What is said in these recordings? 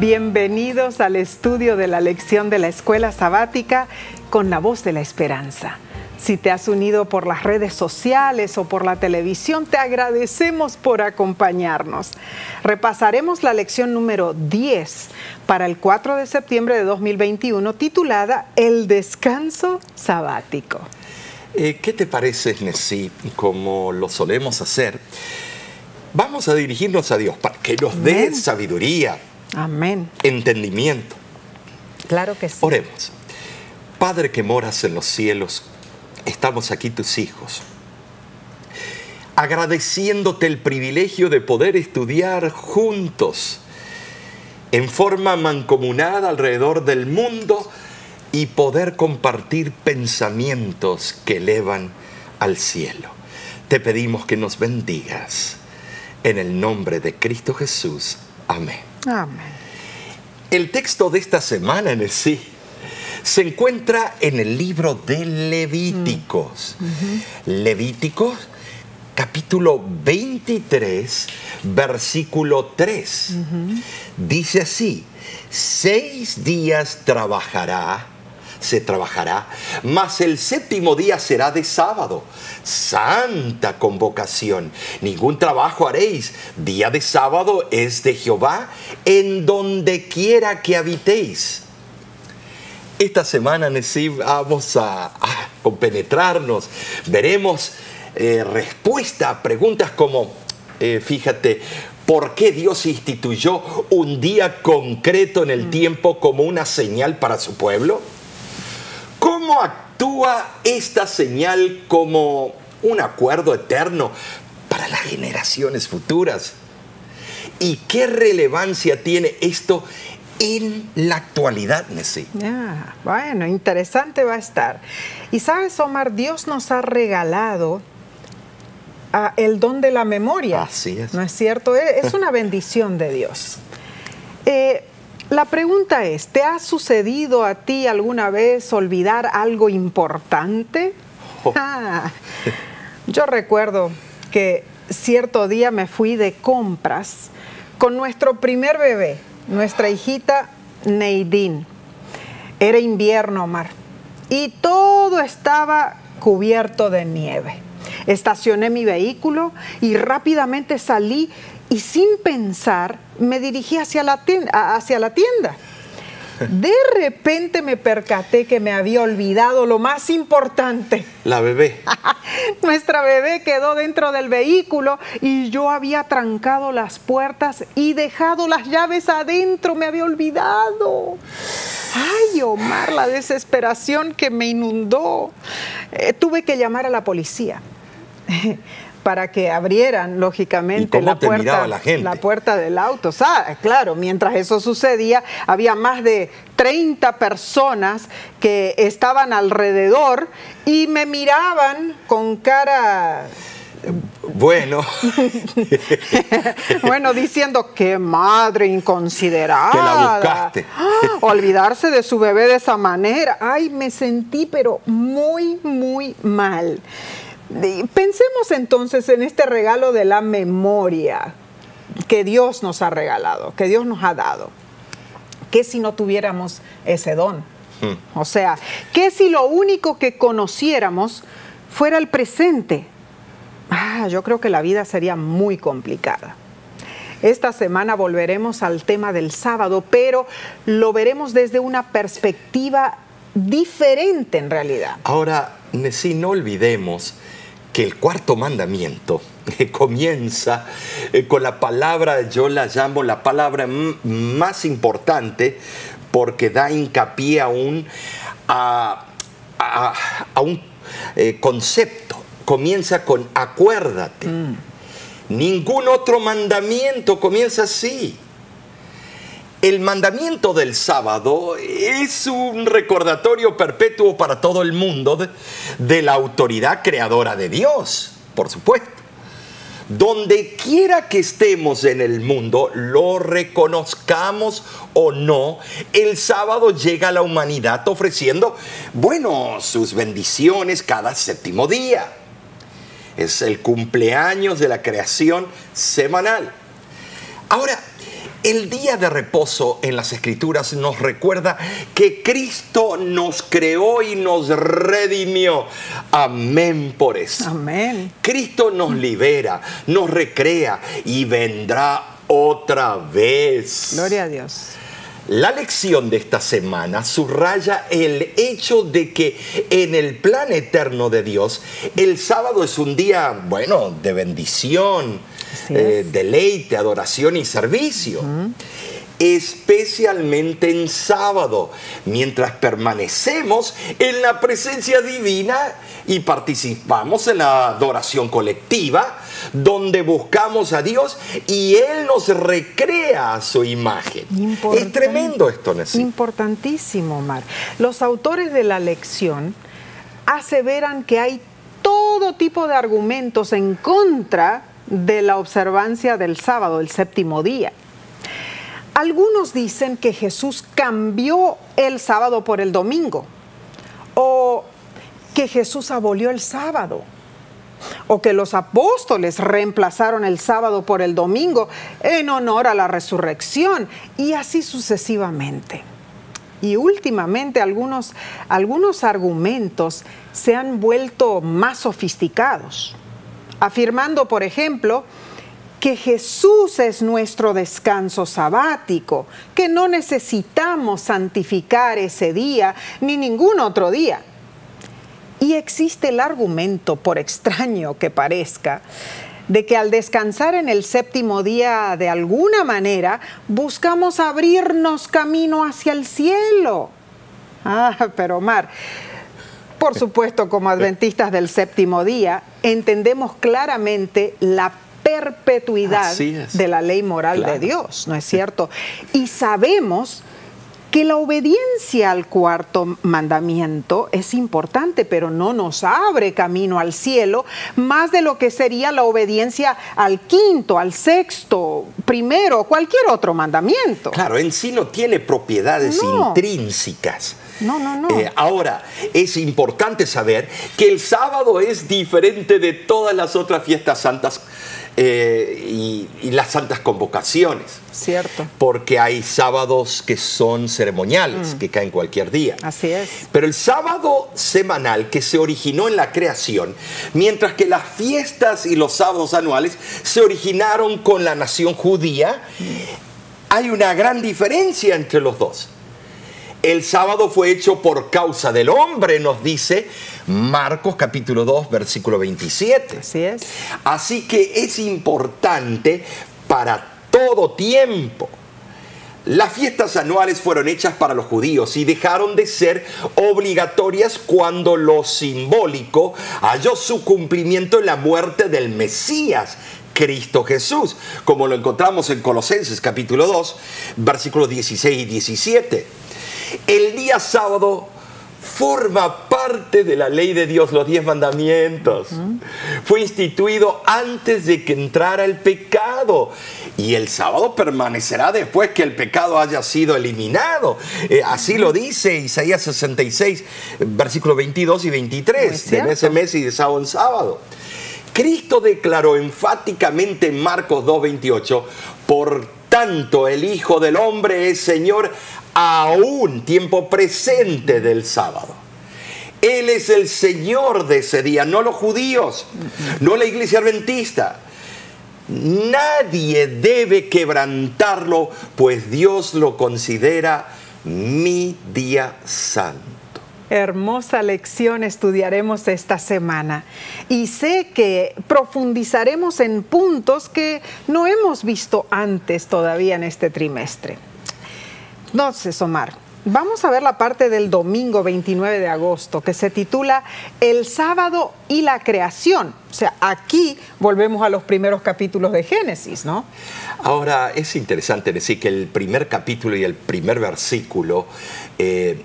Bienvenidos al estudio de la lección de la Escuela Sabática con la Voz de la Esperanza. Si te has unido por las redes sociales o por la televisión, te agradecemos por acompañarnos. Repasaremos la lección número 10 para el 4 de septiembre de 2021, titulada El descanso sabático. ¿Qué te parece, Nessy? Como lo solemos hacer, vamos a dirigirnos a Dios para que nos dé sabiduría, entendimiento. Claro que sí. Oremos. Padre que moras en los cielos, estamos aquí tus hijos, agradeciéndote el privilegio de poder estudiar juntos, en forma mancomunada alrededor del mundo, y poder compartir pensamientos que elevan al cielo. Te pedimos que nos bendigas. En el nombre de Cristo Jesús. Amén. Amén. El texto de esta semana en sí se encuentra en el libro de Levíticos. Levíticos, capítulo 23, versículo 3. Dice así: 6 días se trabajará, mas el 7º día será de sábado, santa convocación. Ningún trabajo haréis, día de sábado es de Jehová, en donde quiera que habitéis. Esta semana, Nessy, vamos a compenetrarnos. Veremos respuesta a preguntas como, fíjate, ¿por qué Dios instituyó un día concreto en el tiempo como una señal para su pueblo? ¿Cómo actúa esta señal como un acuerdo eterno para las generaciones futuras? ¿Y qué relevancia tiene esto en la actualidad, Nessy? Bueno, interesante va a estar. Y sabes, Omar, Dios nos ha regalado el don de la memoria. Así es. ¿No es cierto? Es una bendición de Dios. La pregunta es, ¿te ha sucedido a ti alguna vez olvidar algo importante? Yo recuerdo que cierto día me fui de compras con nuestro primer bebé, nuestra hijita Neidin. Era invierno, Omar, y todo estaba cubierto de nieve. Estacioné mi vehículo y rápidamente salí y sin pensar me dirigí hacia la tienda. De repente me percaté que me había olvidado lo más importante. La bebé. Nuestra bebé quedó dentro del vehículo y yo había trancado las puertas y dejado las llaves adentro. Me había olvidado. Ay, Omar, la desesperación que me inundó. Tuve que llamar a la policía para que abrieran, lógicamente, la puerta del auto. Claro, mientras eso sucedía, había más de 30 personas que estaban alrededor y me miraban con cara... Bueno. Bueno, diciendo, qué madre inconsiderada. Que la buscaste. Olvidarse de su bebé de esa manera. Ay, me sentí, pero muy, muy mal. Pensemos entonces en este regalo de la memoria que Dios nos ha regalado, que Dios nos ha dado. ¿Qué si no tuviéramos ese don? O sea, ¿qué si lo único que conociéramos fuera el presente? Yo creo que la vida sería muy complicada. Esta semana volveremos al tema del sábado, pero lo veremos desde una perspectiva diferente en realidad. Ahora, Nessy, no olvidemos que el 4º mandamiento comienza con la palabra, yo la llamo la palabra más importante, porque da hincapié a un concepto. Comienza con acuérdate. Ningún otro mandamiento comienza así. El mandamiento del sábado es un recordatorio perpetuo para todo el mundo de la autoridad creadora de Dios, por supuesto. Donde quiera que estemos en el mundo, lo reconozcamos o no, el sábado llega a la humanidad ofreciendo, bueno, sus bendiciones cada 7º día. Es el cumpleaños de la creación semanal. Ahora, El día de reposo en las Escrituras nos recuerda que Cristo nos creó y nos redimió. Amén por eso. Amén. Cristo nos libera, nos recrea y vendrá otra vez. Gloria a Dios. La lección de esta semana subraya el hecho de que en el plan eterno de Dios, el sábado es un día, bueno, de bendición, deleite, adoración y servicio. Especialmente en sábado, mientras permanecemos en la presencia divina y participamos en la adoración colectiva, donde buscamos a Dios y Él nos recrea a su imagen. Es tremendo esto, Nessy. Importantísimo, Omar. Los autores de la lección aseveran que hay todo tipo de argumentos en contra de la observancia del sábado, el séptimo día. Algunos dicen que Jesús cambió el sábado por el domingo, o que Jesús abolió el sábado, o que los apóstoles reemplazaron el sábado por el domingo en honor a la resurrección, y así sucesivamente. Y últimamente algunos argumentos se han vuelto más sofisticados, afirmando, por ejemplo, que Jesús es nuestro descanso sabático, que no necesitamos santificar ese día ni ningún otro día. Y existe el argumento, por extraño que parezca, de que al descansar en el séptimo día, de alguna manera, buscamos abrirnos camino hacia el cielo. Ah, pero Omar, por supuesto, como adventistas del séptimo día, entendemos claramente la perpetuidad de la ley moral de Dios, ¿no es cierto? Y sabemos que la obediencia al cuarto mandamiento es importante, pero no nos abre camino al cielo más de lo que sería la obediencia al quinto, al sexto, primero, cualquier otro mandamiento. Claro, en sí no tiene propiedades intrínsecas. No, no, no. Ahora, es importante saber que el sábado es diferente de todas las otras fiestas santas y las santas convocaciones. Cierto. Porque hay sábados que son ceremoniales, que caen cualquier día. Así es. Pero el sábado semanal que se originó en la creación, mientras que las fiestas y los sábados anuales se originaron con la nación judía, hay una gran diferencia entre los dos. El sábado fue hecho por causa del hombre, nos dice Marcos capítulo 2, versículo 27. Así es. Así que es importante para todo tiempo. Las fiestas anuales fueron hechas para los judíos y dejaron de ser obligatorias cuando lo simbólico halló su cumplimiento en la muerte del Mesías, Cristo Jesús, como lo encontramos en Colosenses capítulo 2, versículos 16 y 17. El día sábado forma parte de la ley de Dios, los 10 mandamientos. Fue instituido antes de que entrara el pecado. Y el sábado permanecerá después que el pecado haya sido eliminado. Así lo dice Isaías 66, versículos 22 y 23. De mes en mes y de sábado en sábado. Cristo declaró enfáticamente en Marcos 2, 28, por tanto el Hijo del Hombre es Señor aún tiempo presente del sábado. Él es el Señor de ese día, no los judíos, no la iglesia adventista. Nadie debe quebrantarlo, pues Dios lo considera mi día santo. Hermosa lección estudiaremos esta semana y sé que profundizaremos en puntos que no hemos visto antes todavía en este trimestre. Entonces, Omar, vamos a ver la parte del domingo 29 de agosto que se titula El sábado y la creación. O sea, aquí volvemos a los primeros capítulos de Génesis, ¿no? Ahora, es interesante decir que el primer capítulo y el primer versículo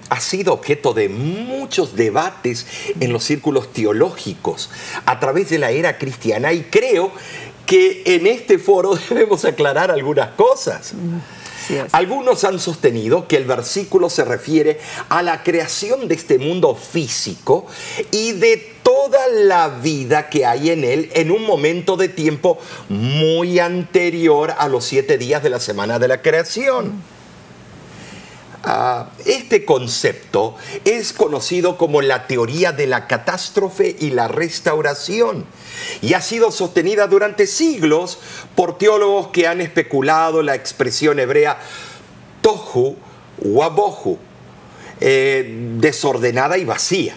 ha sido objeto de muchos debates en los círculos teológicos a través de la era cristiana y creo que en este foro debemos aclarar algunas cosas. Algunos han sostenido que el versículo se refiere a la creación de este mundo físico y de toda la vida que hay en él en un momento de tiempo muy anterior a los 7 días de la semana de la creación. Este concepto es conocido como la teoría de la catástrofe y la restauración y ha sido sostenida durante siglos por teólogos que han especulado la expresión hebrea tohu wabohu, desordenada y vacía.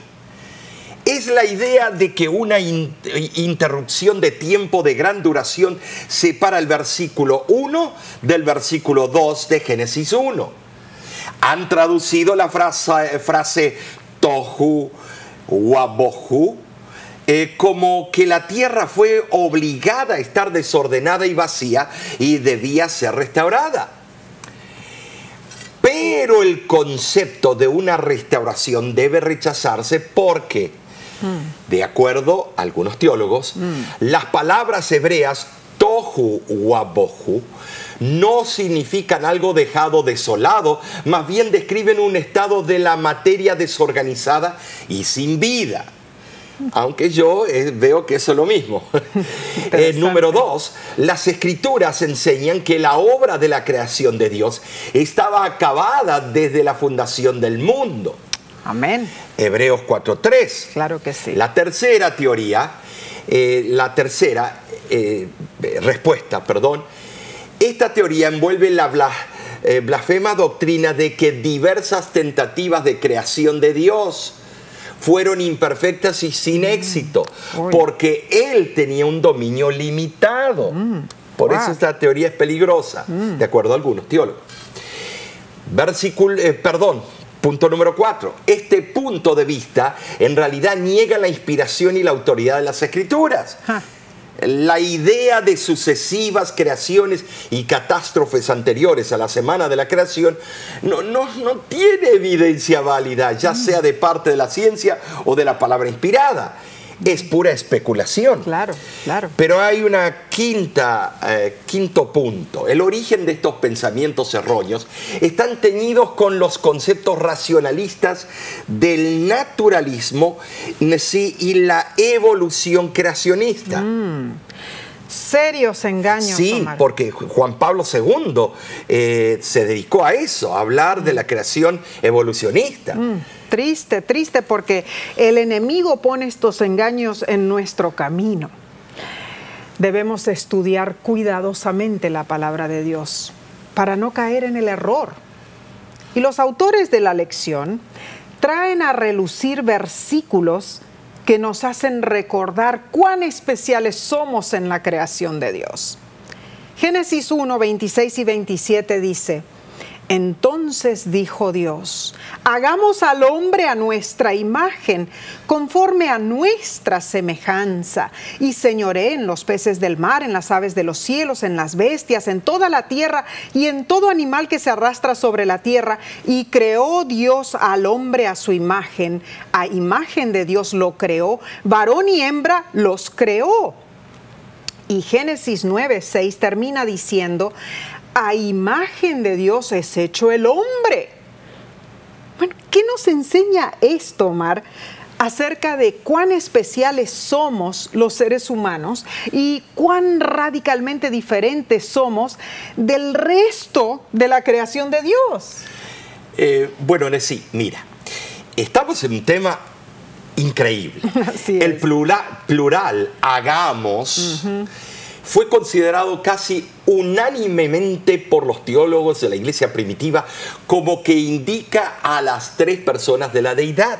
Es la idea de que una interrupción de tiempo de gran duración separa el versículo 1 del versículo 2 de Génesis 1. Han traducido la frase tohu wabohu como que la tierra fue obligada a estar desordenada y vacía y debía ser restaurada. Pero el concepto de una restauración debe rechazarse porque, de acuerdo a algunos teólogos, las palabras hebreas tohu wabohu no significan algo dejado desolado, más bien describen un estado de la materia desorganizada y sin vida. Aunque yo veo que eso es lo mismo. Número 2, las Escrituras enseñan que la obra de la creación de Dios estaba acabada desde la fundación del mundo. Amén. Hebreos 4:3. Claro que sí. La tercera teoría, la tercera respuesta, esta teoría envuelve la blasfema doctrina de que diversas tentativas de creación de Dios fueron imperfectas y sin éxito, porque Él tenía un dominio limitado. Por eso esta teoría es peligrosa, de acuerdo a algunos teólogos. Punto número 4. Este punto de vista en realidad niega la inspiración y la autoridad de las Escrituras. La idea de sucesivas creaciones y catástrofes anteriores a la semana de la creación no tiene evidencia válida, ya sea de parte de la ciencia o de la palabra inspirada. Es pura especulación. Claro, claro. Pero hay una quinto punto. El origen de estos pensamientos erróneos están teñidos con los conceptos racionalistas del naturalismo y la evolución creacionista. Serios engaños. Sí, Omar, porque Juan Pablo II se dedicó a eso, a hablar de la creación evolucionista. Triste, triste, porque el enemigo pone estos engaños en nuestro camino. Debemos estudiar cuidadosamente la palabra de Dios para no caer en el error. Y los autores de la lección traen a relucir versículos que nos hacen recordar cuán especiales somos en la creación de Dios. Génesis 1, 26 y 27 dice: Entonces dijo Dios, hagamos al hombre a nuestra imagen, conforme a nuestra semejanza, y señoree en los peces del mar, en las aves de los cielos, en las bestias, en toda la tierra, y en todo animal que se arrastra sobre la tierra. Y creó Dios al hombre a imagen de Dios lo creó, varón y hembra los creó. Y Génesis 9:6 termina diciendo: a imagen de Dios es hecho el hombre. Bueno, ¿qué nos enseña esto, Omar, acerca de cuán especiales somos los seres humanos y cuán radicalmente diferentes somos del resto de la creación de Dios? Bueno, Nessy, mira, estamos en un tema increíble. Así es. El plural hagamos fue considerado casi unánimemente por los teólogos de la iglesia primitiva como que indica a las 3 personas de la deidad.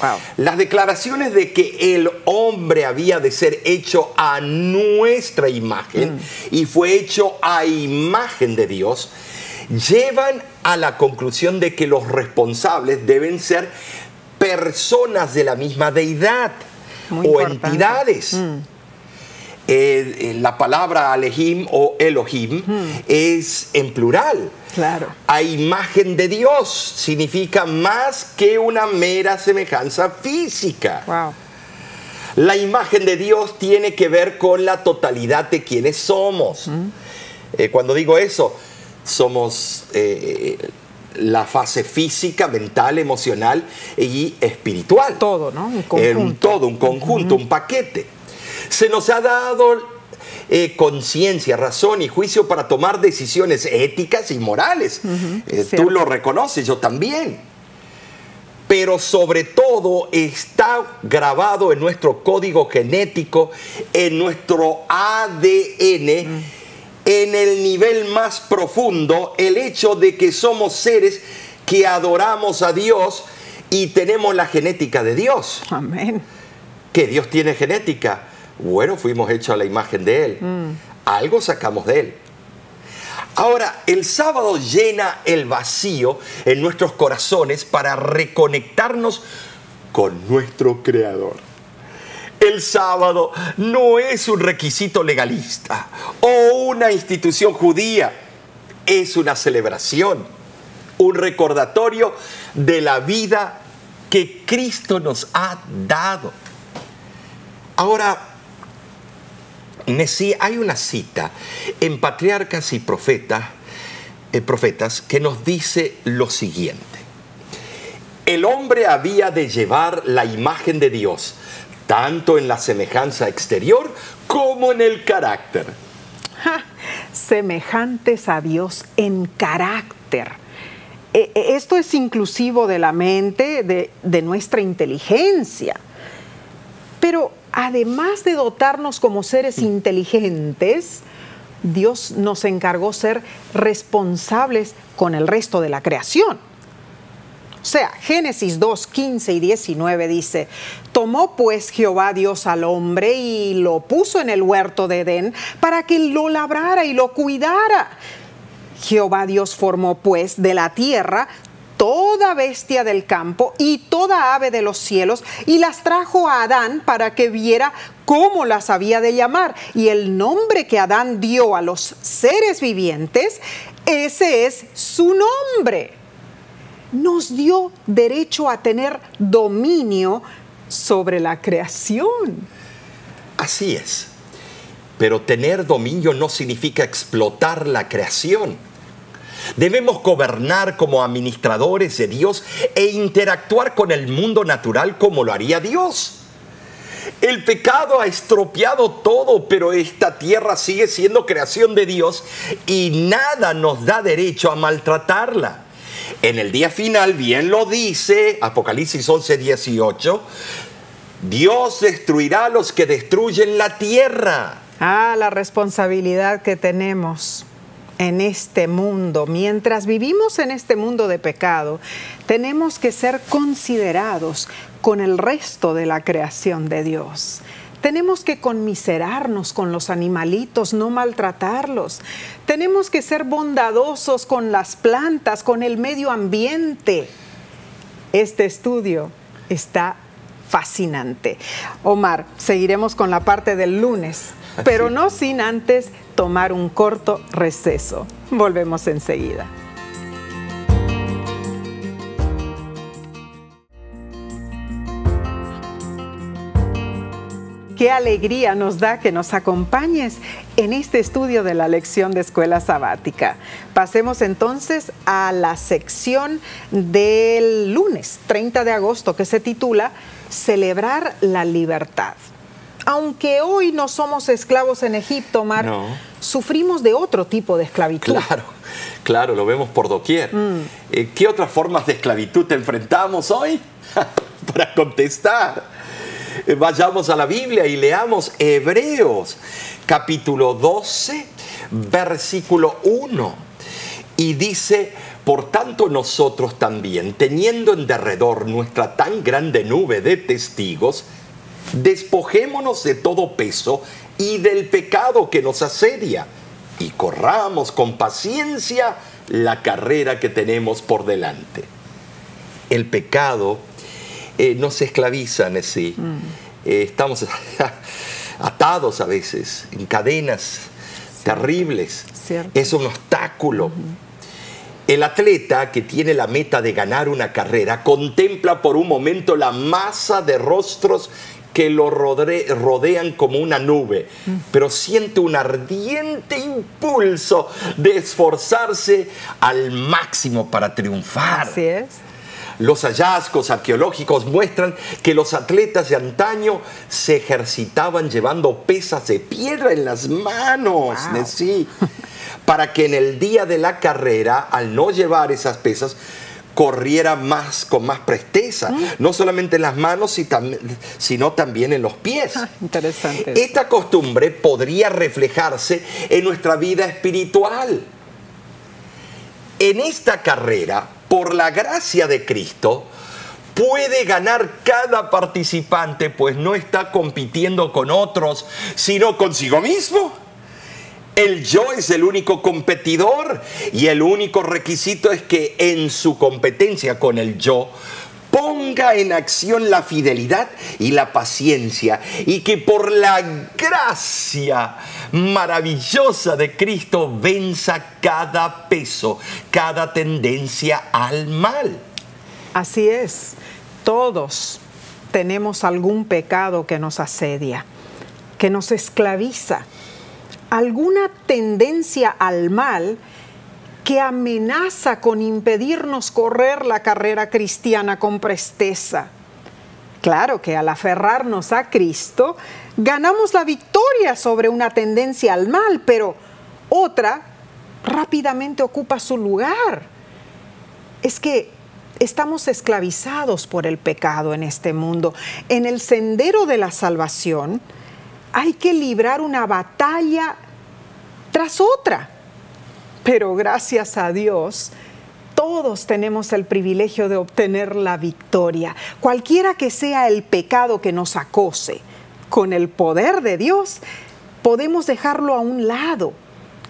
Wow. Las declaraciones de que el hombre había de ser hecho a nuestra imagen y fue hecho a imagen de Dios llevan a la conclusión de que los responsables deben ser personas de la misma deidad entidades. La palabra Alehim o Elohim es en plural. Claro. A imagen de Dios significa más que una mera semejanza física. Wow. La imagen de Dios tiene que ver con la totalidad de quienes somos. Cuando digo eso, somos la fase física, mental, emocional y espiritual. Todo, ¿no? Un conjunto. Un todo, un conjunto, un paquete. Se nos ha dado conciencia, razón y juicio para tomar decisiones éticas y morales. Tú lo reconoces, yo también. Pero sobre todo está grabado en nuestro código genético, en nuestro ADN, en el nivel más profundo, el hecho de que somos seres que adoramos a Dios y tenemos la genética de Dios. Amén. ¿Que Dios tiene genética? Bueno, fuimos hechos a la imagen de Él. Algo sacamos de Él. Ahora, el sábado llena el vacío en nuestros corazones para reconectarnos con nuestro Creador. El sábado no es un requisito legalista o una institución judía. Es una celebración, un recordatorio de la vida que Cristo nos ha dado. Ahora, Nessy, hay una cita en Patriarcas y Profetas que nos dice lo siguiente. El hombre había de llevar la imagen de Dios, tanto en la semejanza exterior como en el carácter. Ja, semejantes a Dios en carácter. Esto es inclusivo de la mente, de nuestra inteligencia. Pero además de dotarnos como seres inteligentes, Dios nos encargó ser responsables con el resto de la creación. O sea, Génesis 2, 15 y 19 dice, tomó pues Jehová Dios al hombre y lo puso en el huerto de Edén para que lo labrara y lo cuidara. Jehová Dios formó pues de la tierra toda bestia del campo y toda ave de los cielos, y las trajo a Adán para que viera cómo las había de llamar. Y el nombre que Adán dio a los seres vivientes, ese es su nombre. Nos dio derecho a tener dominio sobre la creación. Así es. Pero tener dominio no significa explotar la creación. Debemos gobernar como administradores de Dios e interactuar con el mundo natural como lo haría Dios. El pecado ha estropeado todo, pero esta tierra sigue siendo creación de Dios y nada nos da derecho a maltratarla. En el día final, bien lo dice Apocalipsis 11, 18, Dios destruirá a los que destruyen la tierra. Ah, la responsabilidad que tenemos en este mundo. Mientras vivimos en este mundo de pecado, tenemos que ser considerados con el resto de la creación de Dios. Tenemos que conmiserarnos con los animalitos, no maltratarlos. Tenemos que ser bondadosos con las plantas, con el medio ambiente. Este estudio está fascinante. Omar, seguiremos con la parte del lunes, pero no sin antes tomar un corto receso. Volvemos enseguida. Qué alegría nos da que nos acompañes en este estudio de la lección de Escuela Sabática. Pasemos entonces a la sección del lunes 30 de agosto que se titula Celebrar la Libertad. Aunque hoy no somos esclavos en Egipto, Omar, no, sufrimos de otro tipo de esclavitud. Claro, claro, lo vemos por doquier. ¿Qué otras formas de esclavitud te enfrentamos hoy? Para contestar, vayamos a la Biblia y leamos Hebreos, capítulo 12, versículo 1. Y dice, por tanto nosotros también, teniendo en derredor nuestra tan grande nube de testigos, despojémonos de todo peso y del pecado que nos asedia y corramos con paciencia la carrera que tenemos por delante. El pecado nos esclaviza, Nessy. Estamos atados a veces en cadenas terribles. Cierto. Es un obstáculo. El atleta que tiene la meta de ganar una carrera contempla por un momento la masa de rostros que lo rodean como una nube, pero siente un ardiente impulso de esforzarse al máximo para triunfar. Así es. Los hallazgos arqueológicos muestran que los atletas de antaño se ejercitaban llevando pesas de piedra en las manos, wow, sí, para que en el día de la carrera, al no llevar esas pesas, corriera más, con más presteza, no solamente en las manos, sino también en los pies. Interesante. Esta costumbre podría reflejarse en nuestra vida espiritual. En esta carrera, por la gracia de Cristo, puede ganar cada participante, pues no está compitiendo con otros, sino consigo mismo. El yo es el único competidor y el único requisito es que en su competencia con el yo ponga en acción la fidelidad y la paciencia, y que por la gracia maravillosa de Cristo venza cada peso, cada tendencia al mal. Así es, todos tenemos algún pecado que nos asedia, que nos esclaviza, alguna tendencia al mal que amenaza con impedirnos correr la carrera cristiana con presteza. Claro que al aferrarnos a Cristo, ganamos la victoria sobre una tendencia al mal, pero otra rápidamente ocupa su lugar. Es que estamos esclavizados por el pecado en este mundo. En el sendero de la salvación, hay que librar una batalla tras otra. Pero gracias a Dios, todos tenemos el privilegio de obtener la victoria. Cualquiera que sea el pecado que nos acose, con el poder de Dios, podemos dejarlo a un lado.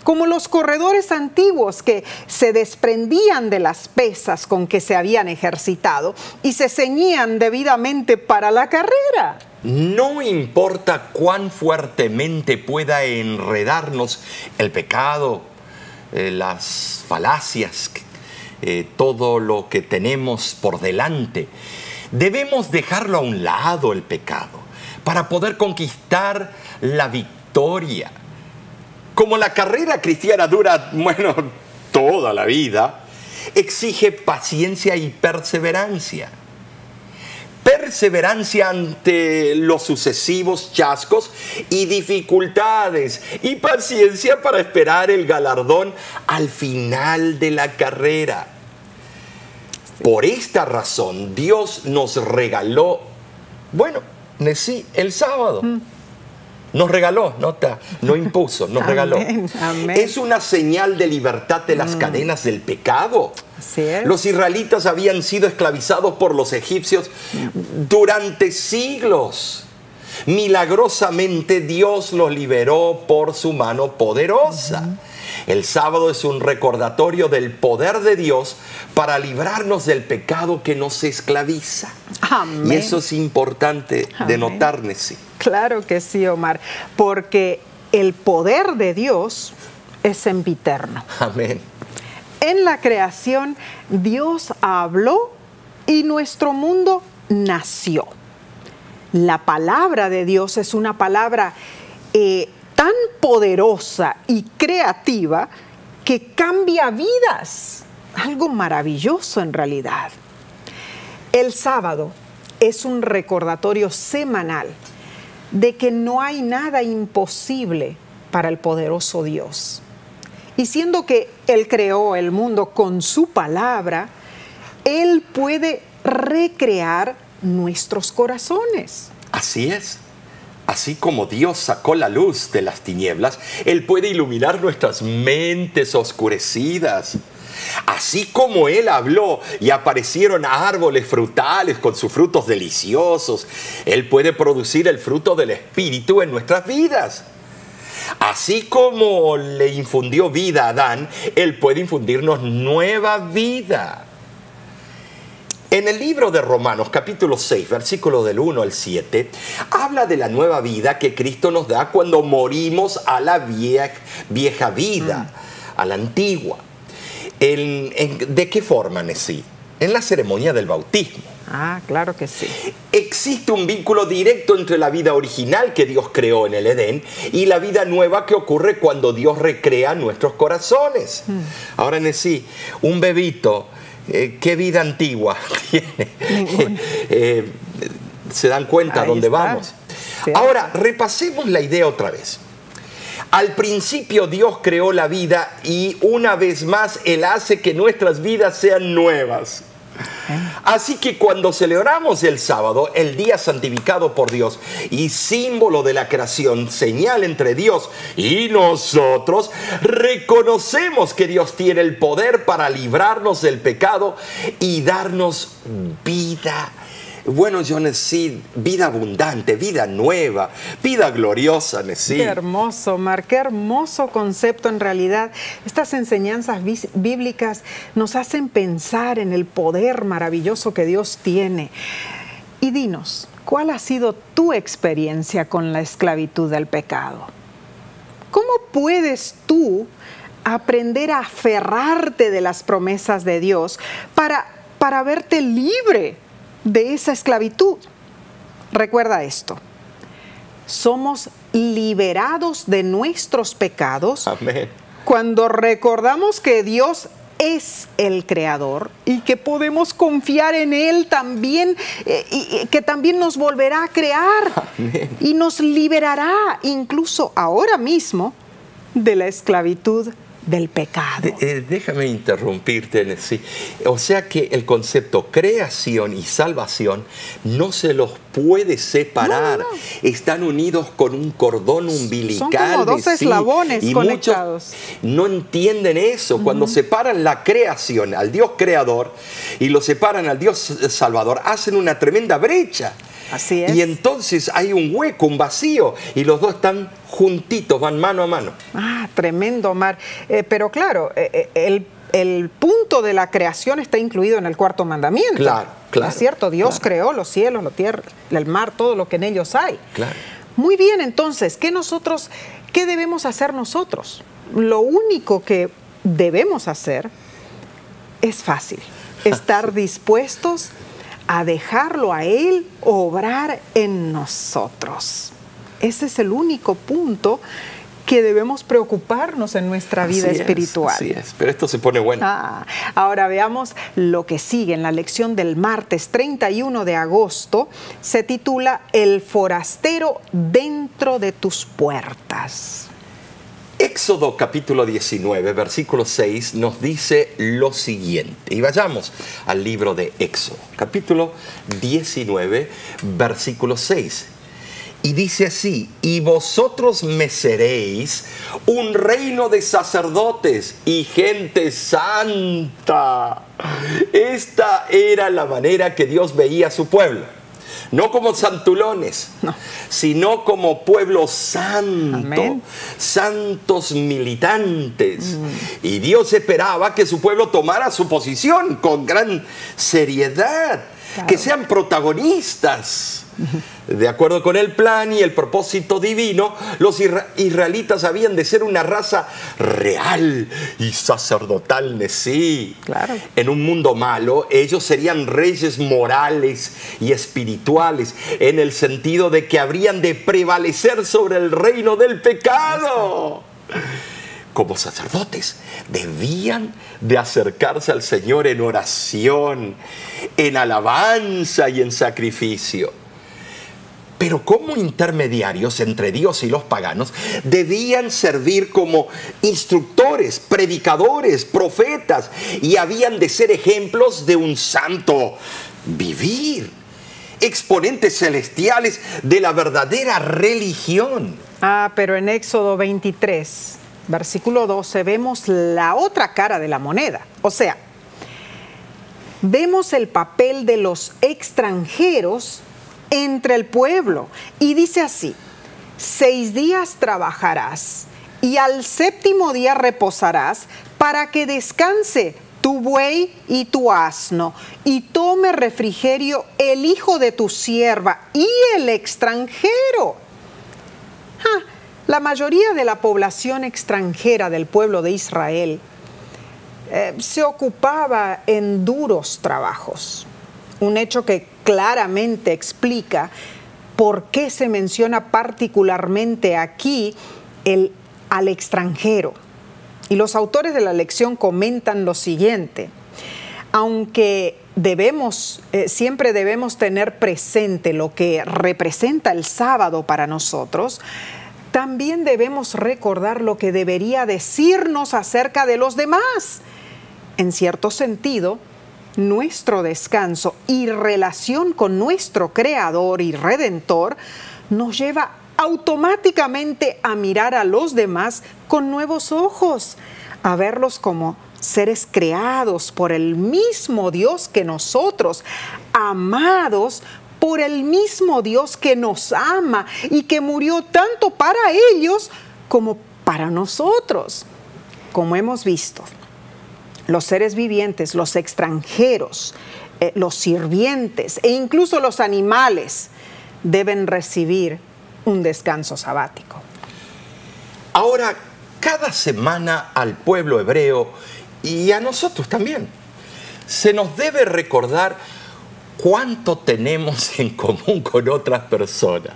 Como los corredores antiguos que se desprendían de las pesas con que se habían ejercitado y se ceñían debidamente para la carrera. No importa cuán fuertemente pueda enredarnos el pecado, las falacias, todo lo que tenemos por delante, debemos dejarlo a un lado el pecado para poder conquistar la victoria. Como la carrera cristiana dura, bueno, toda la vida, exige paciencia y perseverancia. Perseverancia ante los sucesivos chascos y dificultades, y paciencia para esperar el galardón al final de la carrera. Por esta razón, Dios nos regaló, bueno, Nessy, el sábado. Nos regaló, no impuso, nos regaló. Amén. Es una señal de libertad de las cadenas del pecado. Así es. Los israelitas habían sido esclavizados por los egipcios durante siglos. Milagrosamente Dios los liberó por su mano poderosa. El sábado es un recordatorio del poder de Dios para librarnos del pecado que nos esclaviza. Amén. Y eso es importante de notar, Nessy. Claro que sí, Omar, porque el poder de Dios es sempiterno. Amén. En la creación, Dios habló y nuestro mundo nació. La palabra de Dios es una palabra tan poderosa y creativa que cambia vidas. Algo maravilloso en realidad. El sábado es un recordatorio semanal de que no hay nada imposible para el poderoso Dios. Y siendo que Él creó el mundo con su palabra, Él puede recrear nuestros corazones. Así es. Así como Dios sacó la luz de las tinieblas, Él puede iluminar nuestras mentes oscurecidas. Así como Él habló y aparecieron árboles frutales con sus frutos deliciosos, Él puede producir el fruto del Espíritu en nuestras vidas. Así como le infundió vida a Adán, Él puede infundirnos nueva vida. En el libro de Romanos, capítulo 6, versículos del 1 al 7, habla de la nueva vida que Cristo nos da cuando morimos a la vieja vida, a la antigua. ¿De qué forma, Nessy? En la ceremonia del bautismo. Ah, claro que sí. Existe un vínculo directo entre la vida original que Dios creó en el Edén y la vida nueva que ocurre cuando Dios recrea nuestros corazones. Ahora, Nessy, un bebito, ¿qué vida antigua tiene? Ninguna. ¿Se dan cuenta dónde vamos? Sí. Ahora, repasemos la idea otra vez. Al principio Dios creó la vida y una vez más Él hace que nuestras vidas sean nuevas. Así que cuando celebramos el sábado, el día santificado por Dios y símbolo de la creación, señal entre Dios y nosotros, reconocemos que Dios tiene el poder para librarnos del pecado y darnos vida. Bueno, yo, Nessy, vida abundante, vida nueva, vida gloriosa, Nessy. Qué hermoso, Omar, qué hermoso concepto en realidad. Estas enseñanzas bíblicas nos hacen pensar en el poder maravilloso que Dios tiene. Y dinos, ¿cuál ha sido tu experiencia con la esclavitud del pecado? ¿Cómo puedes tú aprender a aferrarte de las promesas de Dios para verte libre de esa esclavitud? Recuerda esto: somos liberados de nuestros pecados. Amén. Cuando recordamos que Dios es el creador y que podemos confiar en Él también, y que también nos volverá a crear. Amén. Y nos liberará incluso ahora mismo de la esclavitud del pecado. Déjame interrumpirte, Nessy. O sea que el concepto creación y salvación no se los puede separar. No, no, no. Están unidos con un cordón umbilical. Son como dos eslabones y conectados. No entienden eso. Cuando separan la creación al Dios creador y lo separan al Dios salvador, hacen una tremenda brecha. Así es. Y entonces hay un hueco, un vacío, y los dos están juntitos, van mano a mano. Ah, tremendo, Omar. Pero claro, el punto de la creación está incluido en el cuarto mandamiento. Claro, claro. ¿No es cierto? Dios creó los cielos, la tierra, el mar, todo lo que en ellos hay. Claro. Muy bien, entonces, ¿qué debemos hacer nosotros? Lo único que debemos hacer es fácil: estar dispuestos a dejarlo a Él obrar en nosotros. Ese es el único punto que debemos preocuparnos en nuestra vida espiritual. Así es, pero esto se pone bueno. Ahora veamos lo que sigue en la lección del martes 31 de agosto. Se titula El forastero dentro de tus puertas. Éxodo capítulo 19, versículo 6, nos dice lo siguiente. Y vayamos al libro de Éxodo, capítulo 19, versículo 6. Y dice así: y vosotros me seréis un reino de sacerdotes y gente santa. Esta era la manera que Dios veía a su pueblo. No como santulones, sino como pueblo santo. Amén. Santos militantes. Y Dios esperaba que su pueblo tomara su posición con gran seriedad. Claro. Que sean protagonistas. De acuerdo con el plan y el propósito divino, los israelitas habían de ser una raza real y sacerdotal, Nessy. Claro. En un mundo malo, ellos serían reyes morales y espirituales, en el sentido de que habrían de prevalecer sobre el reino del pecado. Como sacerdotes, debían de acercarse al Señor en oración, en alabanza y en sacrificio. Pero como intermediarios entre Dios y los paganos, debían servir como instructores, predicadores, profetas, y habían de ser ejemplos de un santo vivir, exponentes celestiales de la verdadera religión. Pero en Éxodo 23, versículo 12, vemos la otra cara de la moneda. O sea, vemos el papel de los extranjeros entre el pueblo, y dice así: 6 días trabajarás y al 7º día reposarás, para que descanse tu buey y tu asno, y tome refrigerio el hijo de tu sierva y el extranjero. La mayoría de la población extranjera del pueblo de Israel se ocupaba en duros trabajos. Un hecho que claramente explica por qué se menciona particularmente aquí al extranjero. Y los autores de la lección comentan lo siguiente. Aunque siempre debemos tener presente lo que representa el sábado para nosotros, también debemos recordar lo que debería decirnos acerca de los demás. En cierto sentido, nuestro descanso y relación con nuestro Creador y Redentor nos lleva automáticamente a mirar a los demás con nuevos ojos, a verlos como seres creados por el mismo Dios que nosotros, amados por el mismo Dios que nos ama y que murió tanto para ellos como para nosotros. Como hemos visto, los seres vivientes, los extranjeros, los sirvientes e incluso los animales deben recibir un descanso sabático. Ahora, cada semana al pueblo hebreo y a nosotros también se nos debe recordar cuánto tenemos en común con otras personas.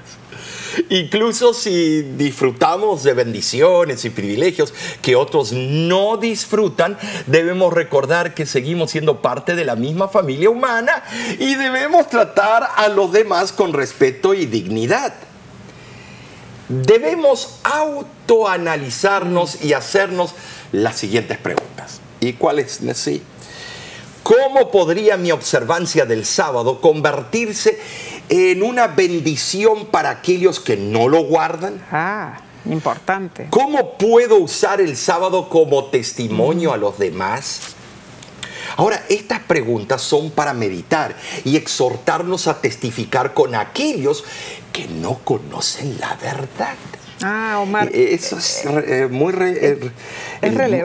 Incluso si disfrutamos de bendiciones y privilegios que otros no disfrutan, debemos recordar que seguimos siendo parte de la misma familia humana y debemos tratar a los demás con respeto y dignidad. Debemos autoanalizarnos y hacernos las siguientes preguntas. ¿Y cuáles, Nessy? ¿Cómo podría mi observancia del sábado convertirse en una bendición para aquellos que no lo guardan? Ah, importante. ¿Cómo puedo usar el sábado como testimonio a los demás? Ahora, estas preguntas son para meditar y exhortarnos a testificar con aquellos que no conocen la verdad. Ah, Omar. Eso es muy relevante,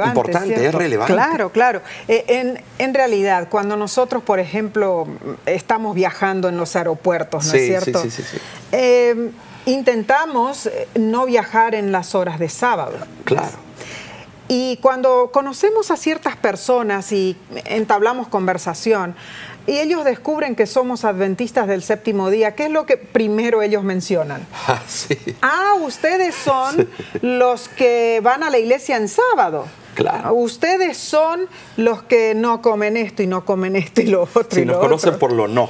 importante, ¿cierto? Es relevante. Claro, claro. En realidad, cuando nosotros, por ejemplo, estamos viajando en los aeropuertos, ¿no es cierto? Sí, sí, sí. Intentamos no viajar en las horas de sábado. Claro. Y cuando conocemos a ciertas personas y entablamos conversación, y ellos descubren que somos adventistas del séptimo día, ¿qué es lo que primero ellos mencionan? Ah, sí. Ah, ustedes son los que van a la iglesia en sábado. Claro. Ustedes son los que no comen esto y no comen esto y lo otro. Si nos conocen por lo no.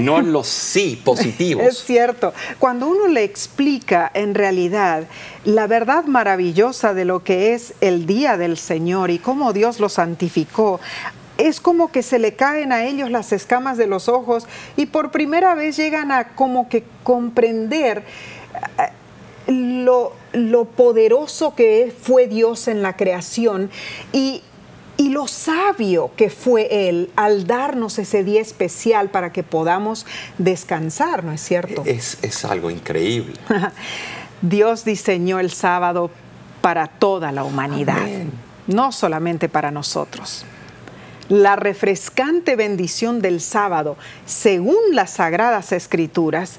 No los sí positivos. Es cierto. Cuando uno le explica en realidad la verdad maravillosa de lo que es el día del Señor y cómo Dios lo santificó, es como que se le caen a ellos las escamas de los ojos y por primera vez llegan a como que comprender lo poderoso que fue Dios en la creación y lo sabio que fue Él al darnos ese día especial para que podamos descansar, ¿no es cierto? Es algo increíble. Dios diseñó el sábado para toda la humanidad, amén, no solamente para nosotros. La refrescante bendición del sábado, según las Sagradas Escrituras,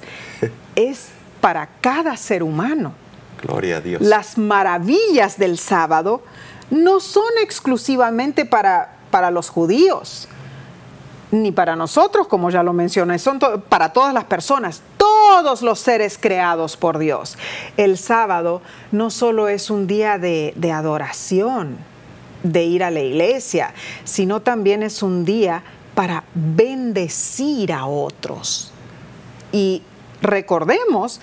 es para cada ser humano. Gloria a Dios. Las maravillas del sábado no son exclusivamente para los judíos, ni para nosotros, como ya lo mencioné, son para todas las personas, todos los seres creados por Dios. El sábado no solo es un día de adoración, de ir a la iglesia, sino también es un día para bendecir a otros. Y recordemos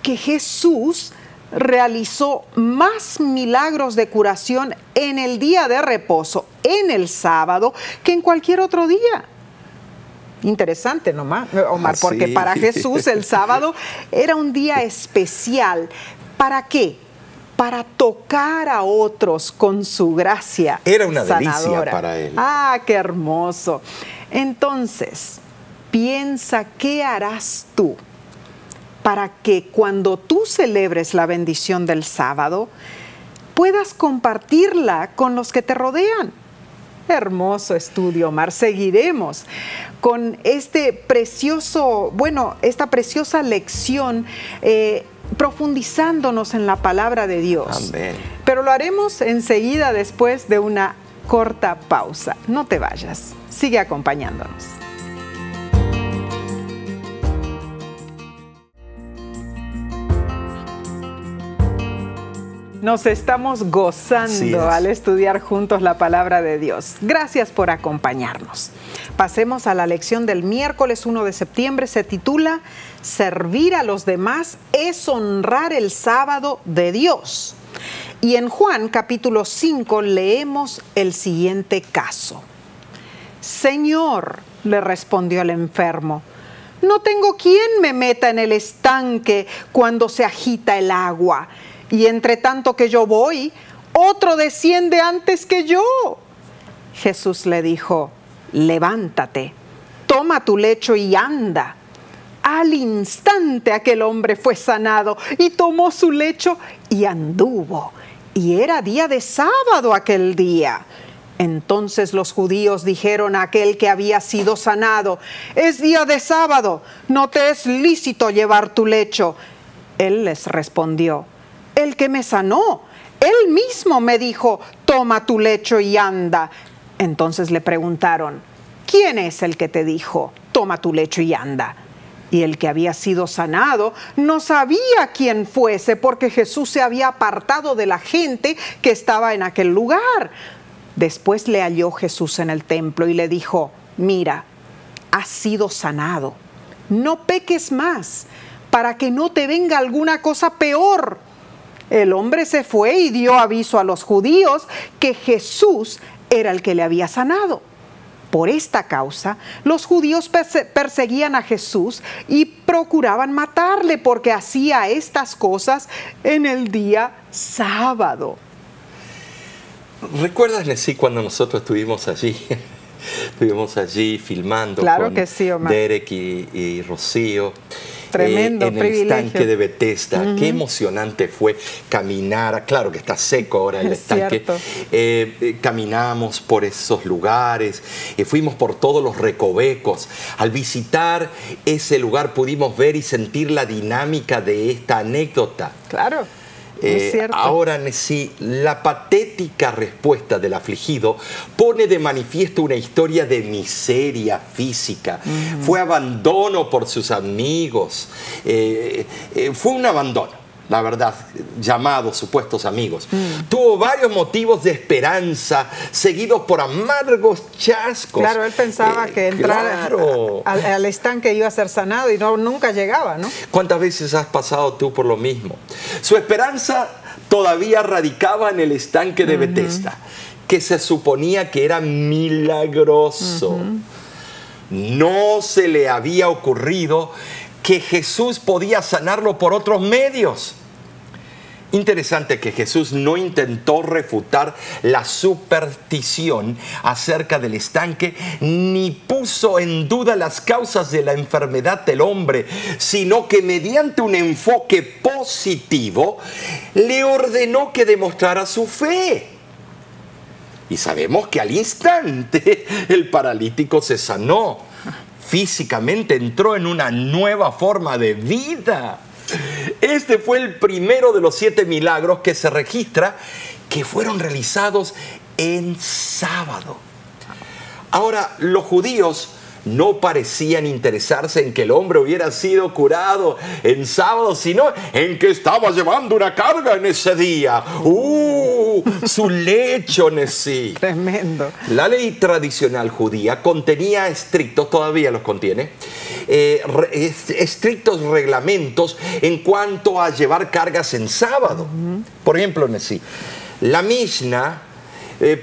que Jesús realizó más milagros de curación en el día de reposo, en el sábado, que en cualquier otro día. Interesante, nomás, Omar, porque para Jesús el sábado era un día especial. ¿Para qué? Para tocar a otros con su gracia sanadora. Era una delicia para él. ¡Ah, qué hermoso! Entonces, piensa qué harás tú para que cuando tú celebres la bendición del sábado, puedas compartirla con los que te rodean. Hermoso estudio, Omar. Seguiremos con este precioso, bueno, esta preciosa lección profundizándonos en la palabra de Dios. Amén. Pero lo haremos enseguida después de una corta pausa. No te vayas, sigue acompañándonos. Nos estamos gozando al estudiar juntos la palabra de Dios. Gracias por acompañarnos. Pasemos a la lección del miércoles 1 de septiembre. Se titula Servir a los demás es honrar el sábado de Dios. Y en Juan capítulo 5 leemos el siguiente caso. Señor, le respondió el enfermo, no tengo quien me meta en el estanque cuando se agita el agua. Y entre tanto que yo voy, otro desciende antes que yo. Jesús le dijo, levántate, toma tu lecho y anda. Al instante aquel hombre fue sanado y tomó su lecho y anduvo. Y era día de sábado aquel día. Entonces los judíos dijeron a aquel que había sido sanado, es día de sábado, no te es lícito llevar tu lecho. Él les respondió, el que me sanó, él mismo me dijo, toma tu lecho y anda. Entonces le preguntaron, ¿quién es el que te dijo, toma tu lecho y anda? Y el que había sido sanado no sabía quién fuese, porque Jesús se había apartado de la gente que estaba en aquel lugar. Después le halló Jesús en el templo y le dijo, mira, has sido sanado, no peques más, para que no te venga alguna cosa peor. El hombre se fue y dio aviso a los judíos que Jesús era el que le había sanado. Por esta causa, los judíos perseguían a Jesús y procuraban matarle porque hacía estas cosas en el día sábado. ¿Recuerdas, Nessy, cuando nosotros estuvimos allí? Estuvimos allí filmando con Derek y Rocío. Tremendo en el estanque de Betesda. Qué emocionante fue caminar. Claro que está seco ahora el estanque. Caminamos por esos lugares, fuimos por todos los recovecos. Al visitar ese lugar pudimos ver y sentir la dinámica de esta anécdota. Claro. Ahora, Nessy, la patética respuesta del afligido pone de manifiesto una historia de miseria física. Fue abandono por sus amigos. Fue un abandono, la verdad, llamados supuestos amigos. Tuvo varios motivos de esperanza, seguidos por amargos chascos. Claro, él pensaba que entrar al estanque iba a ser sanado y nunca llegaba, ¿no? ¿Cuántas veces has pasado tú por lo mismo? Su esperanza todavía radicaba en el estanque de Betesda, que se suponía que era milagroso. No se le había ocurrido que Jesús podía sanarlo por otros medios. Interesante que Jesús no intentó refutar la superstición acerca del estanque, ni puso en duda las causas de la enfermedad del hombre, sino que mediante un enfoque positivo le ordenó que demostrara su fe. Y sabemos que al instante el paralítico se sanó. Físicamente entró en una nueva forma de vida. Este fue el primero de los 7 milagros que se registra que fueron realizados en sábado. Ahora, los judíos no parecían interesarse en que el hombre hubiera sido curado en sábado, sino en que estaba llevando una carga en ese día. Su lecho, Nessy. Tremendo. La ley tradicional judía contenía estrictos, todavía los contiene, estrictos reglamentos en cuanto a llevar cargas en sábado. Por ejemplo, Nessy, la Mishnah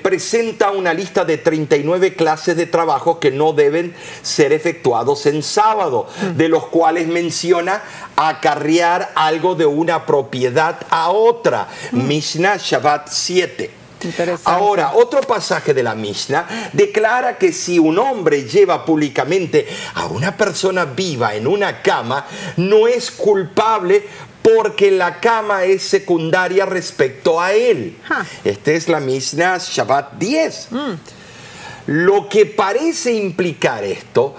presenta una lista de 39 clases de trabajo que no deben ser efectuados en sábado, de los cuales menciona acarrear algo de una propiedad a otra. Mishnah Shabbat 7. Ahora, otro pasaje de la Mishnah declara que si un hombre lleva públicamente a una persona viva en una cama, no es culpable porque la cama es secundaria respecto a él. Esta es la Mishnah Shabbat 10. Lo que parece implicar esto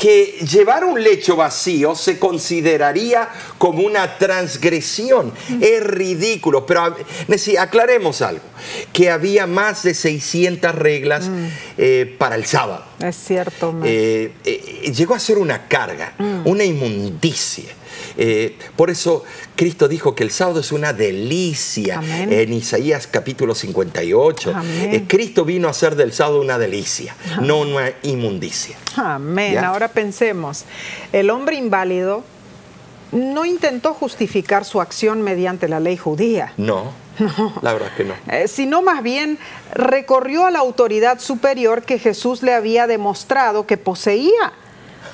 que llevar un lecho vacío se consideraría como una transgresión. Es ridículo. Pero Nessy, aclaremos algo, que había más de 600 reglas para el sábado. Es cierto. Llegó a ser una carga, una inmundicia. Por eso Cristo dijo que el sábado es una delicia. Amén. En Isaías capítulo 58. Cristo vino a hacer del sábado una delicia, no una inmundicia. Amén. ¿Ya? Ahora pensemos, el hombre inválido no intentó justificar su acción mediante la ley judía. No, no. La verdad que no. Sino más bien recorrió a la autoridad superior que Jesús le había demostrado que poseía.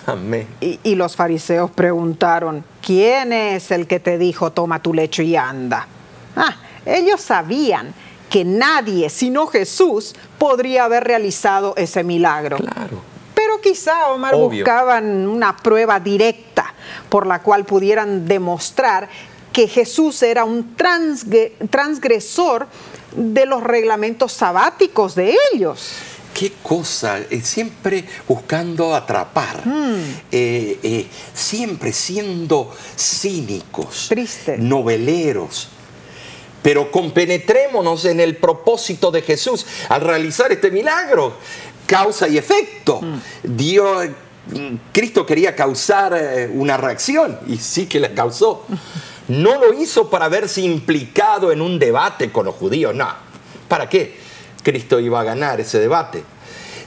Amén. Y los fariseos preguntaron, ¿quién es el que te dijo toma tu lecho y anda? Ellos sabían que nadie sino Jesús podría haber realizado ese milagro. Claro. Pero quizá, Omar, obvio, buscaban una prueba directa por la cual pudieran demostrar que Jesús era un transgresor de los reglamentos sabáticos de ellos. Qué cosa, siempre buscando atrapar, siempre siendo cínicos, triste, noveleros. Pero compenetrémonos en el propósito de Jesús al realizar este milagro, causa y efecto. Cristo quería causar una reacción y sí que la causó. No lo hizo para verse implicado en un debate con los judíos, no. ¿Para qué? Cristo iba a ganar ese debate,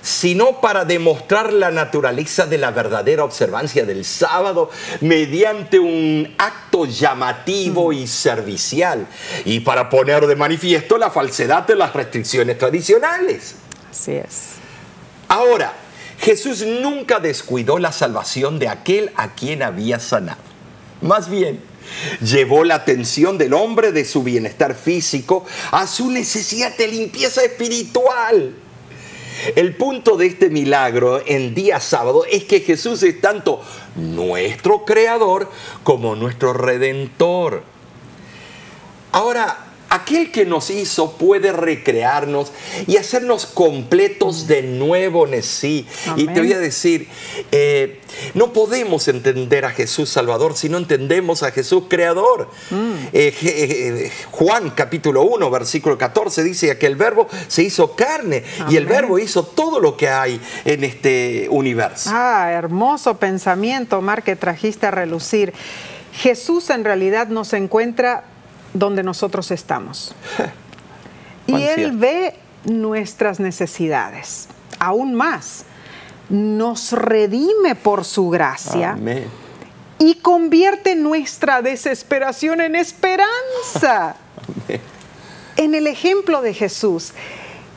sino para demostrar la naturaleza de la verdadera observancia del sábado mediante un acto llamativo y servicial, y para poner de manifiesto la falsedad de las restricciones tradicionales. Así es. Ahora, Jesús nunca descuidó la salvación de aquel a quien había sanado. Más bien, llevó la atención del hombre de su bienestar físico a su necesidad de limpieza espiritual. El punto de este milagro en día sábado es que Jesús es tanto nuestro Creador como nuestro Redentor. Ahora, aquel que nos hizo puede recrearnos y hacernos completos de nuevo, Nessy. Y te voy a decir, no podemos entender a Jesús Salvador si no entendemos a Jesús Creador. Juan capítulo 1, versículo 14 dice que el verbo se hizo carne. Amén. Y el verbo hizo todo lo que hay en este universo. Hermoso pensamiento, Omar, que trajiste a relucir. Jesús en realidad nos encuentra donde nosotros estamos. Y Él ve nuestras necesidades. Aún más, nos redime por su gracia. Amén. Y convierte nuestra desesperación en esperanza. Amén. En el ejemplo de Jesús,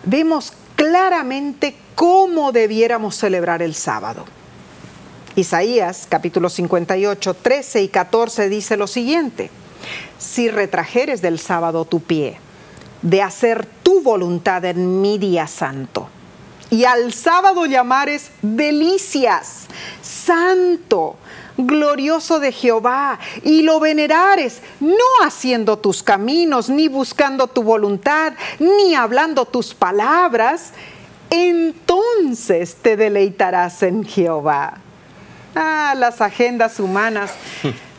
vemos claramente cómo debiéramos celebrar el sábado. Isaías, capítulo 58, 13 y 14, dice lo siguiente: si retrajeres del sábado tu pie, de hacer tu voluntad en mi día santo, y al sábado llamares delicias, santo, glorioso de Jehová, y lo venerares, no haciendo tus caminos, ni buscando tu voluntad, ni hablando tus palabras, entonces te deleitarás en Jehová. Las agendas humanas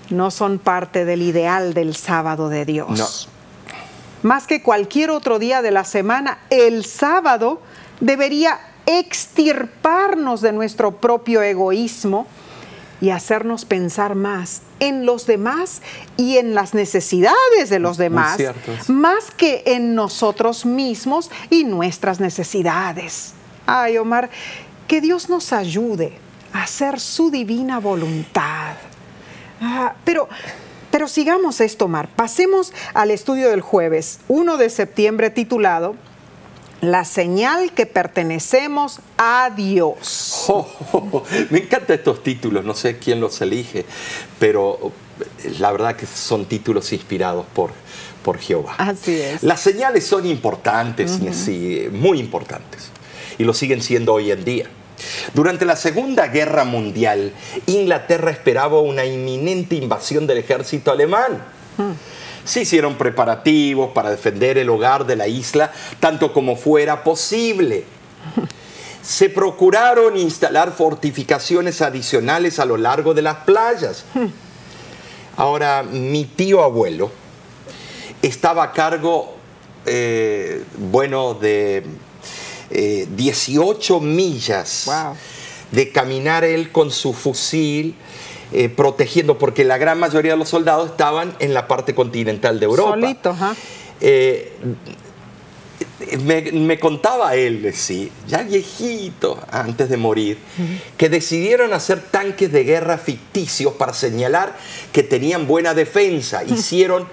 no son parte del ideal del sábado de Dios. No. Más que cualquier otro día de la semana, el sábado debería extirparnos de nuestro propio egoísmo y hacernos pensar más en los demás y en las necesidades de los demás, más que en nosotros mismos y nuestras necesidades. Omar, que Dios nos ayude a hacer su divina voluntad. Pero sigamos esto, Omar. Pasemos al estudio del jueves 1 de septiembre titulado La señal que pertenecemos a Dios. Me encantan estos títulos, no sé quién los elige, pero la verdad que son títulos inspirados por Jehová. Así es. Las señales son importantes, sí, muy importantes, y lo siguen siendo hoy en día. Durante la Segunda Guerra Mundial, Inglaterra esperaba una inminente invasión del ejército alemán. Se hicieron preparativos para defender el hogar de la isla tanto como fuera posible. se procuraron instalar fortificaciones adicionales a lo largo de las playas. Ahora, mi tío abuelo estaba a cargo, de 18 millas. Wow. De caminar él con su fusil, protegiendo, porque la gran mayoría de los soldados estaban en la parte continental de Europa. Solitos, ¿ah? Me contaba él, sí, ya viejito, antes de morir, que decidieron hacer tanques de guerra ficticios para señalar que tenían buena defensa. Hicieron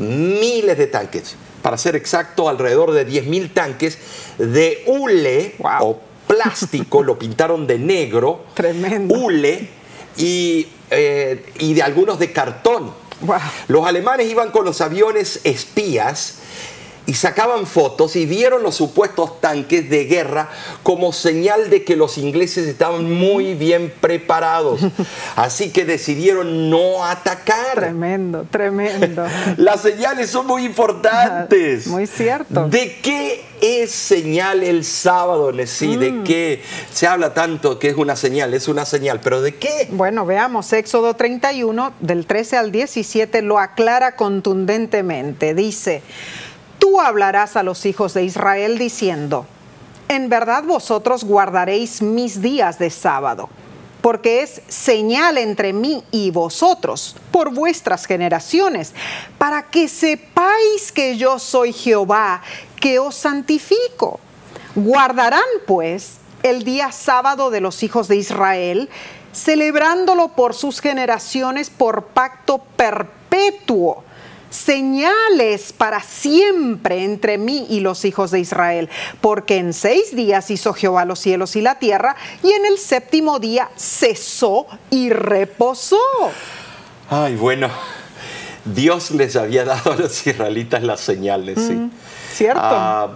miles de tanques, para ser exacto, alrededor de 10.000 tanques de hule, wow, o plástico, lo pintaron de negro. Tremendo. Hule y de algunos de cartón. Wow. Los alemanes iban con los aviones espías y sacaban fotos y vieron los supuestos tanques de guerra como señal de que los ingleses estaban muy bien preparados. Así que decidieron no atacar. Tremendo, tremendo. Las señales son muy importantes. Muy cierto. ¿De qué es señal el sábado, Nessy? ¿De qué? Se habla tanto que es una señal, pero ¿de qué? Bueno, veamos, Éxodo 31, del 13 al 17, lo aclara contundentemente. Dice: tú hablarás a los hijos de Israel diciendo, en verdad vosotros guardaréis mis días de sábado, porque es señal entre mí y vosotros por vuestras generaciones, para que sepáis que yo soy Jehová, que os santifico. Guardarán pues el día sábado de los hijos de Israel, celebrándolo por sus generaciones por pacto perpetuo. Señales para siempre entre mí y los hijos de Israel, porque en 6 días hizo Jehová los cielos y la tierra, y en el 7º día cesó y reposó. Ay, bueno, Dios les había dado a los israelitas las señales, sí. Cierto.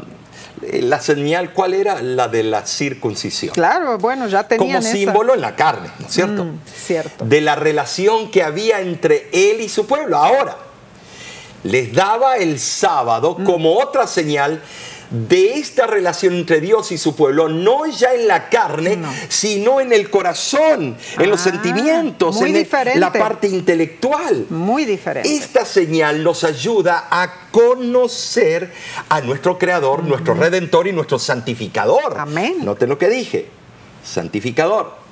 La señal, ¿cuál era? La de la circuncisión. Claro, bueno, ya tenían como símbolo esa en la carne, ¿no es cierto? Cierto. De la relación que había entre él y su pueblo. Ahora, les daba el sábado como otra señal de esta relación entre Dios y su pueblo, no ya en la carne, sino en el corazón, en los sentimientos, en la parte intelectual. Muy diferente. Esta señal nos ayuda a conocer a nuestro Creador, nuestro Redentor y nuestro Santificador. Amén. Noten lo que dije, Santificador.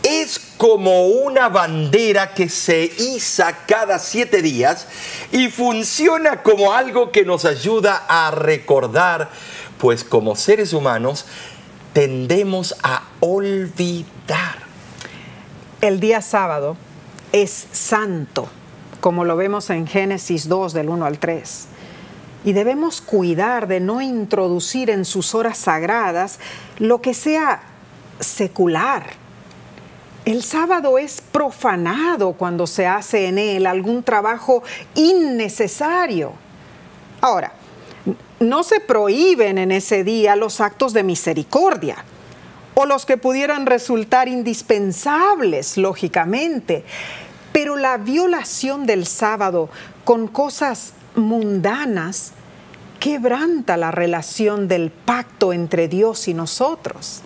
Es como una bandera que se iza cada 7 días y funciona como algo que nos ayuda a recordar, pues como seres humanos tendemos a olvidar. El día sábado es santo, como lo vemos en Génesis 2, del 1 al 3. Y debemos cuidar de no introducir en sus horas sagradas lo que sea secular. El sábado es profanado cuando se hace en él algún trabajo innecesario. Ahora, no se prohíben en ese día los actos de misericordia o los que pudieran resultar indispensables, lógicamente, pero la violación del sábado con cosas mundanas quebranta la relación del pacto entre Dios y nosotros.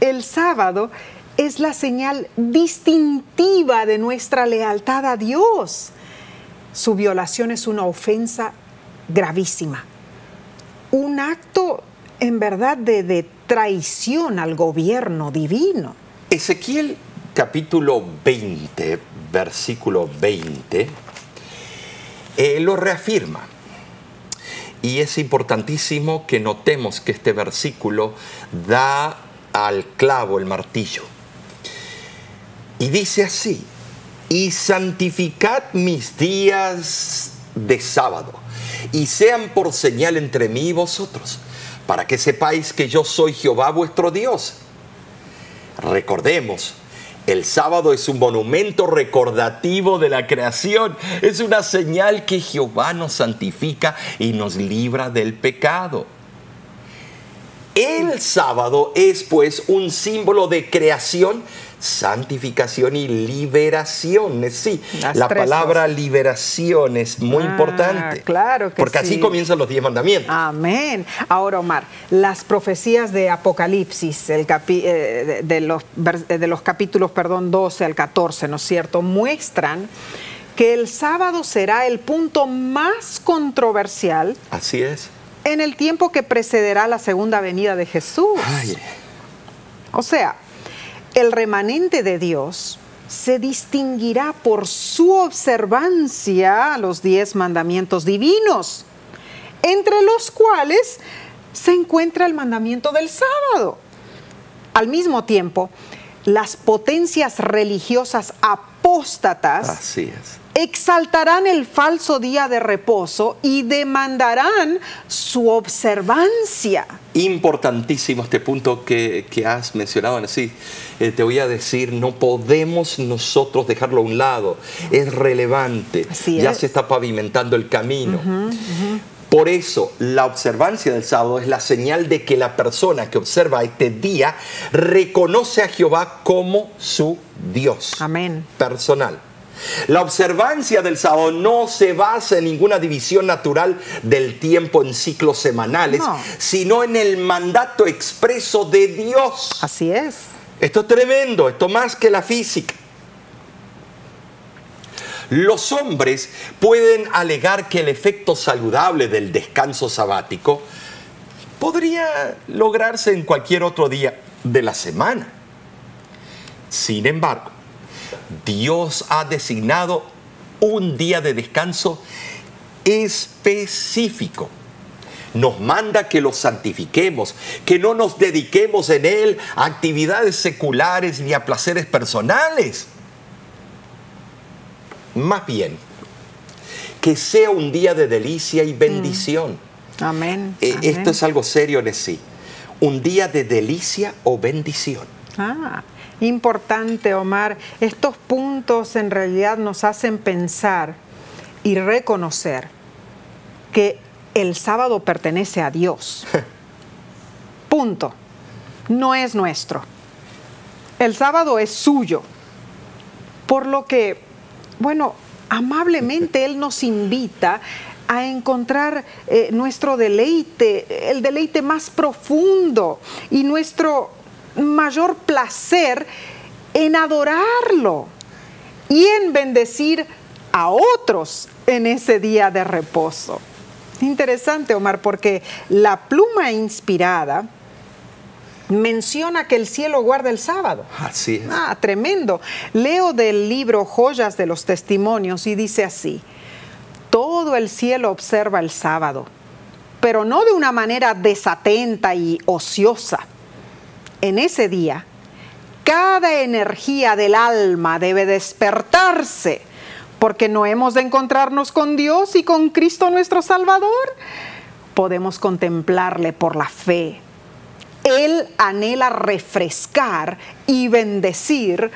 El sábado es la señal distintiva de nuestra lealtad a Dios. Su violación es una ofensa gravísima. Un acto, en verdad, de traición al gobierno divino. Ezequiel, capítulo 20, versículo 20, lo reafirma. Y es importantísimo que notemos que este versículo da al clavo, el martillo. Y dice así: y santificad mis días de sábado, y sean por señal entre mí y vosotros, para que sepáis que yo soy Jehová vuestro Dios. Recordemos, el sábado es un monumento recordativo de la creación. Es una señal que Jehová nos santifica y nos libra del pecado. El sábado es pues un símbolo de creación, santificación y liberación. Sí, la palabra liberación es muy importante. Claro que sí. Porque así comienzan los 10 mandamientos. Amén. Ahora, Omar, las profecías de Apocalipsis, de los capítulos, perdón, 12 al 14, ¿no es cierto?, muestran que el sábado será el punto más controversial. Así es. En el tiempo que precederá la segunda venida de Jesús. Ay. O sea, el remanente de Dios se distinguirá por su observancia a los 10 mandamientos divinos, entre los cuales se encuentra el mandamiento del sábado. Al mismo tiempo, las potencias religiosas apóstatas exaltarán el falso día de reposo y demandarán su observancia. Importantísimo este punto que has mencionado, Nessy. Te voy a decir, no podemos nosotros dejarlo a un lado. Es relevante. Ya se está pavimentando el camino. Por eso, la observancia del sábado es la señal de que la persona que observa este día reconoce a Jehová como su Dios personal. La observancia del sábado no se basa en ninguna división natural del tiempo en ciclos semanales, sino en el mandato expreso de Dios. Así es. Esto es tremendo, esto más que la física. Los hombres pueden alegar que el efecto saludable del descanso sabático podría lograrse en cualquier otro día de la semana. Sin embargo, Dios ha designado un día de descanso específico. Nos manda que lo santifiquemos, que no nos dediquemos en él a actividades seculares ni a placeres personales. Más bien, que sea un día de delicia y bendición. Amén. Esto es algo serio, Nessy. Un día de delicia o bendición. Importante, Omar. Estos puntos en realidad nos hacen pensar y reconocer que el sábado pertenece a Dios. Punto. No es nuestro. El sábado es suyo. Por lo que, bueno, amablemente Él nos invita a encontrar nuestro deleite, el deleite más profundo y nuestro mayor placer en adorarlo y en bendecir a otros en ese día de reposo. Interesante, Omar, porque la pluma inspirada menciona que el cielo guarda el sábado. Así es. Tremendo. Leo del libro Joyas de los Testimonios y dice así: todo el cielo observa el sábado, pero no de una manera desatenta y ociosa. En ese día, cada energía del alma debe despertarse, porque no hemos de encontrarnos con Dios y con Cristo nuestro Salvador. Podemos contemplarle por la fe. Él anhela refrescar y bendecir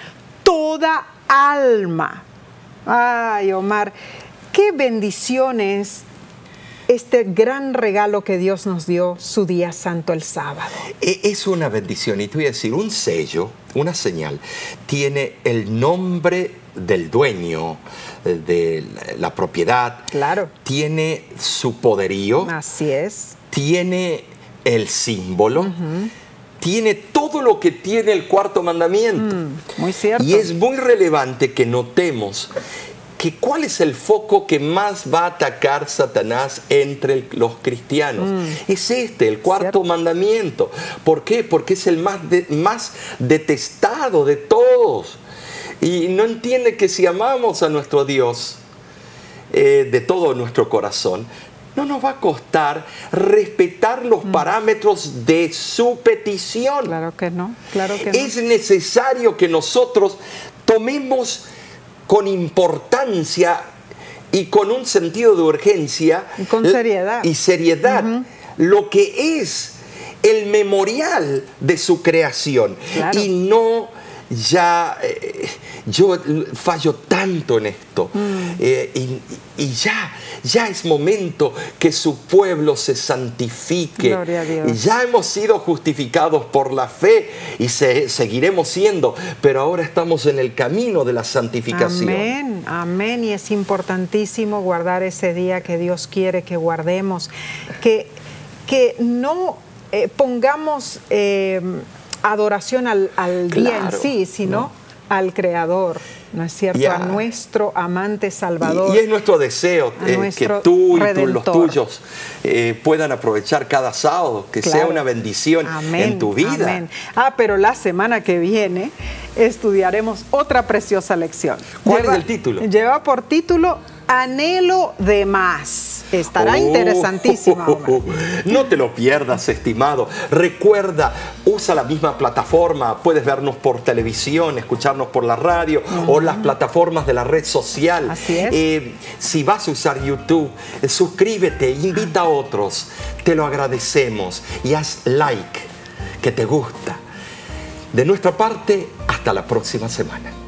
toda alma. Ay, Omar, qué bendiciones. Este gran regalo que Dios nos dio, su día santo, el sábado. Es una bendición, y te voy a decir, un sello, una señal, tiene el nombre del dueño de la propiedad. Claro. Tiene su poderío. Así es. Tiene el símbolo. Tiene todo lo que tiene el cuarto mandamiento. Muy cierto. Y es muy relevante que notemos cuál es el foco que más va a atacar Satanás entre los cristianos. Es este, el cuarto mandamiento. ¿Por qué? Porque es el más detestado de todos. Y no entiende que si amamos a nuestro Dios de todo nuestro corazón, no nos va a costar respetar los parámetros de su petición. Claro que no, claro que no. Es necesario que nosotros tomemos con importancia y con un sentido de urgencia y con seriedad, lo que es el memorial de su creación, y no ya yo fallo tanto en esto. Y ya es momento que su pueblo se santifique. Gloria a Dios. Ya hemos sido justificados por la fe y seguiremos siendo, pero ahora estamos en el camino de la santificación. Amén, amén. Y es importantísimo guardar ese día que Dios quiere que guardemos, que no pongamos adoración al día en sí, sino al Creador, ¿no es cierto? A nuestro amante Salvador. Y es nuestro deseo que tú y los tuyos puedan aprovechar cada sábado, que sea una bendición en tu vida. Amén. Ah, pero la semana que viene estudiaremos otra preciosa lección. ¿Cuál es el título? Lleva por título Anhelo de Más. Estará interesantísima, Omar. No te lo pierdas, estimado. Recuerda, usa la misma plataforma. Puedes vernos por televisión, escucharnos por la radio o las plataformas de la red social. Así es. Si vas a usar YouTube, suscríbete, invita a otros. Te lo agradecemos. Y haz like, que te gusta. De nuestra parte, hasta la próxima semana.